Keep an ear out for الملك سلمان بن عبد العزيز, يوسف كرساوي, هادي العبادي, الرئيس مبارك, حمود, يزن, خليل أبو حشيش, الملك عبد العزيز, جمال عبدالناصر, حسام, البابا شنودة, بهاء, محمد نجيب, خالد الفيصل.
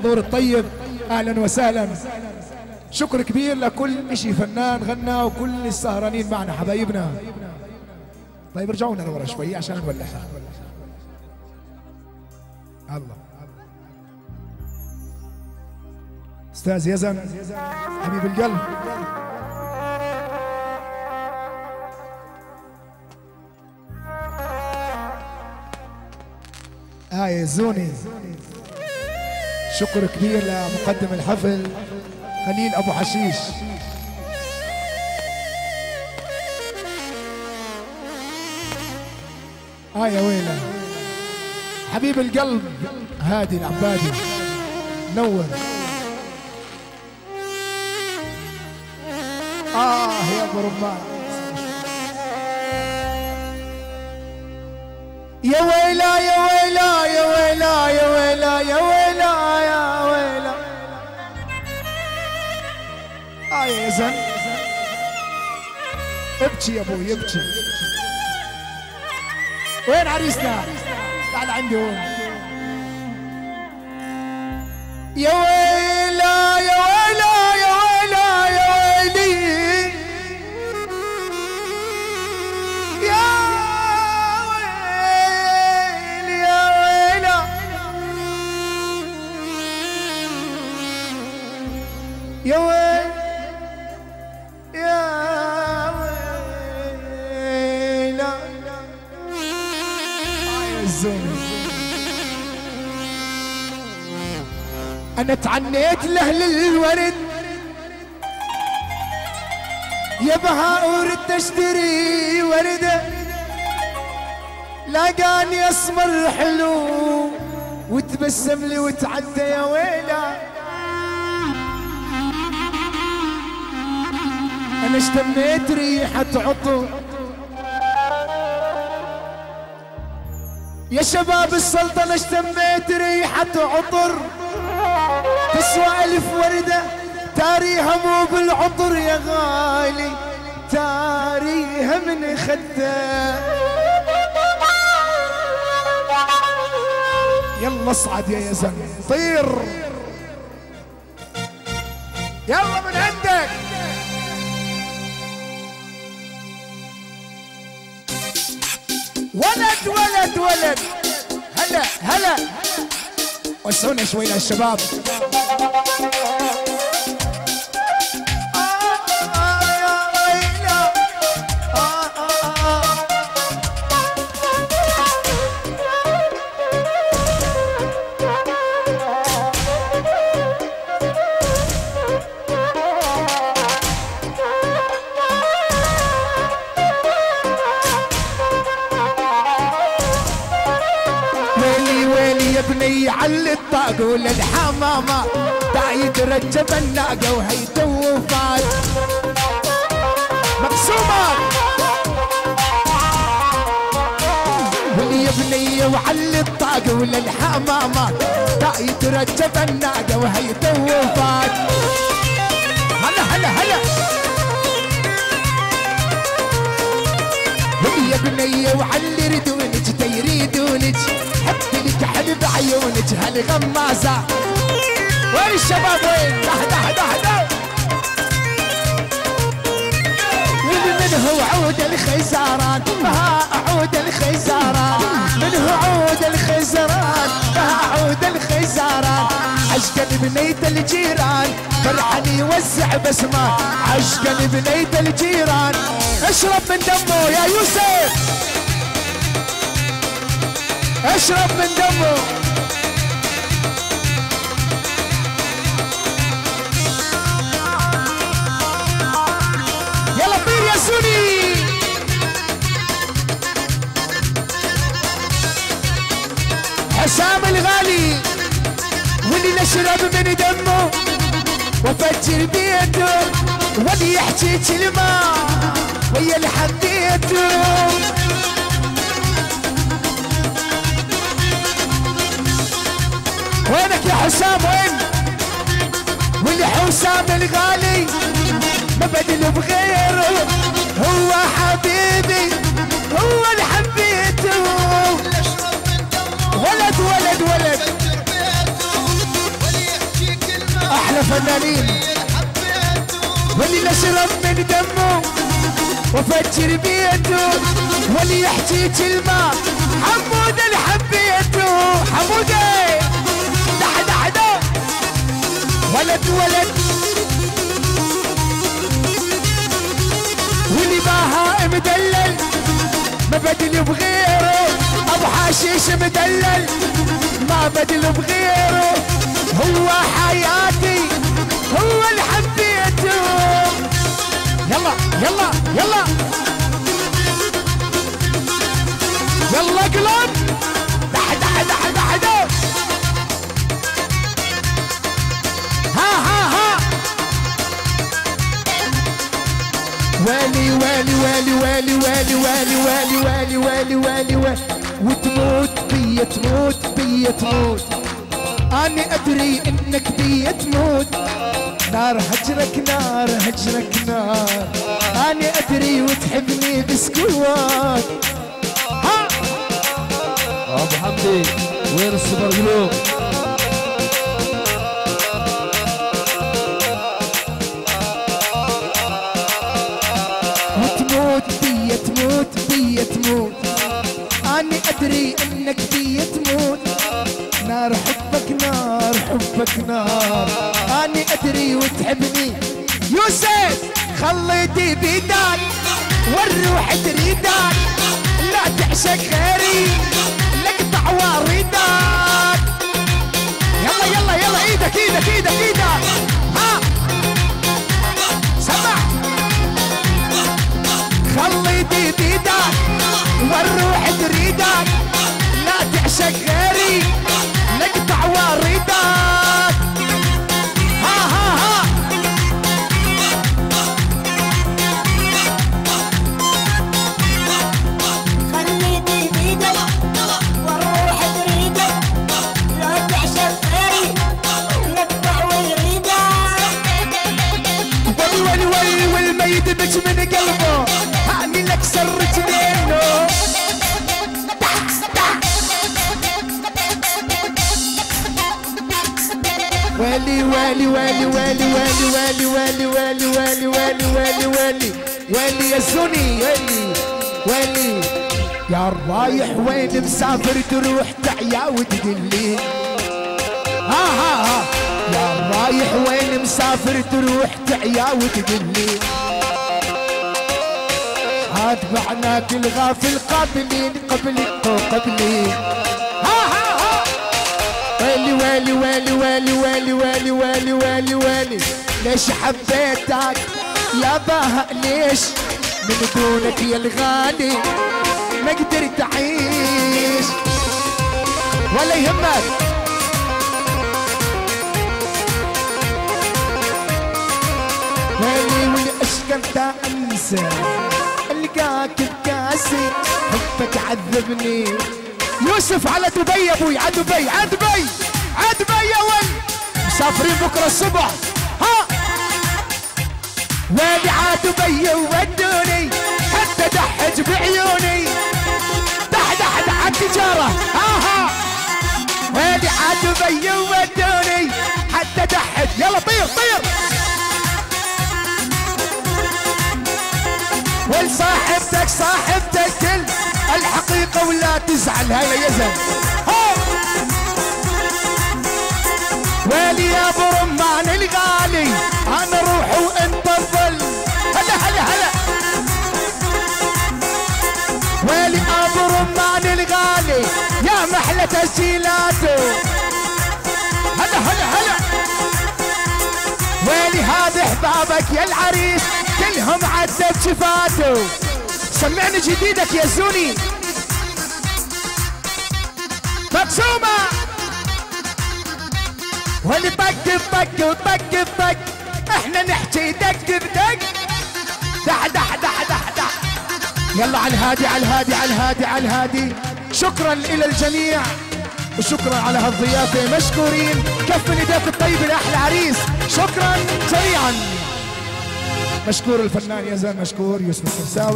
الحضور الطيب، اهلا وسهلا. شكر كبير لكل شيء فنان غنى وكل السهرانين معنا حبايبنا. طيب ارجعوا لنا لورا شوي عشان نولعها. الله استاذ يزن حبيب القلب. يا زوني شكر كبير لمقدم الحفل خليل أبو حشيش. يا ويلة حبيب القلب هادي العبادي نور. يا ابو رمان يا ويلة يا ويلة يا ويلة يا ويلة يا ويلة يا ويلة. يا يزن ابكي يا ابوي ابكي. وين عريسنا؟ تعال عندي هون. يا ويلة يا ويلة يا ويلة يا ويلي يا ويلي يا ويلة يا ويل يا أنا تعنيت لأهل الورد يا بهاء وردت أشتري وردة لاقاني أسمر حلو وتبسم لي وتعدى يا ويلة. أنا اشتميت ريحة عطر يا شباب السلطنة اشتميت ريحة عطر تسوى 1000 وردة تاريها مو بالعطر يا غالي تاريها من خده. يلا اصعد يا يزن طير يلا من عندك. ولد ولد ولد هلا هلا وسعونا شوي للشباب. على الطاق وللحمامة دا يترجب الناقة وهي توفات مقسومة ولي بنية وعلى الطاق وللحمامة دا يترجب الناقة وهي توفات. هلا هلا هلا يا بنيه وعلي ردونج تيريدونج حبت لك حلب عيونج هالغمازه. وين الشباب وين؟ ده ده ده ده ومن هو عود الخيزران بها عود الخيزران من هو عود الخيزران بها عود الخيزران عشقا بنيت الجيران فرحني يوزع بسمه عشقا بنيت الجيران اشرب من دمه يا يوسف اشرب من دمه. يلا طير يا سوني. حسام الغالي واللي نشرب من دمه وافجر بيته واللي يحكي كلمه ويا اللي حبيته. وينك يا حسام وين؟ واللي حسام الغالي ما بدل بغيره هو حبيبي هو اللي حبيته. ولد ولد ولد الفنانين واللي نشرب من دمه وفجر بيده واللي يحكي كلمة حمود اللي حبيته. حمودي لحد حدا ولد واللي بهاء مدلل ما بدل بغيره. ابو حشيش مدلل ما بدل بغيره. هو حياتي هو اللي حبيته. يلا يلا يلا يلا قلب لحد حدا حدا حدا. ها ها ها والي والي والي والي والي والي والي والي والي والي والي وتموت بي تموت بي تموت. أنا أدري إنك بي تموت. نار هجرك نار هجرك نار. أنا أدري وتحبني بسكوات. ها أبو حمدي وين السوبر جلوب؟ تموت أنا أدري إنك بي تموت. نار حبك نار حبك نار. أنا أدري وتحبني. يوسف خليتي بيدان والروح تريدان. لا تعشق غيري لقطع واردان. يلا يلا يلا إيدك إيدك إيدك إيدك. ها سمع خليتي بيدان والروح تريدك. لا تعشق غيري نقطع واردك. ها ها ها خليتي بيدك والروح تريدك. لا تعشق غيري نقطع واردك. ولي ولي ولي والميت بج من قلبه. هاني لك سرت منه. والي والي والي والي والي والي والي والي والي والي والي والي والي يزني والي والي. يا رايح وين مسافر تروح تعيا وتدلي. ها ها ها يا رايح وين مسافر تروح تعيا وتدلي. هاد معناك الغافل قابلين قبلك وقبلي. ها ها والي والي والي والي والي والي والي والي والي. ليش حبيتك يا بهاء ليش؟ من دونك يا الغالي ما قدرت اعيش. ولا يهمك والي والعشق امتى انسى القاك بكاسي. حبك عذبني. يوسف على دبي ابوي على دبي على دبي على دبي يا ولد. مسافرين بكره الصبح. ها ويلي على دبي ودوني حتى دحج بعيوني. دح دح دح التجاره. ها ها ويلي على دبي ودوني حتى دحج. يلا طير طير والصاحبتك صاحبتك كل الحقيقة ولا تزعل. هلا يزن. ويلي يا ابو رمان الغالي انا روح وانت الظل. هلا هلا هلا ويلي ابو رمان الغالي يا محلى تسجيلاته. هلا هلا هلا ويلي هذا احبابك يا العريس كلهم عذب شفاته. سمعني جديدك يا زوني مقسومة. واللي طق بطق وطق بطق احنا نحكي دق بدق. دح دح دح دح دح. يلا على الهادي على الهادي على الهادي على الهادي. شكرا الى الجميع وشكرا على هالضيافة. مشكورين. كف من ايديك الطيبة لاحلى عريس. شكرا سريعا. مشكور الفنان يزن. مشكور يوسف كرساوي.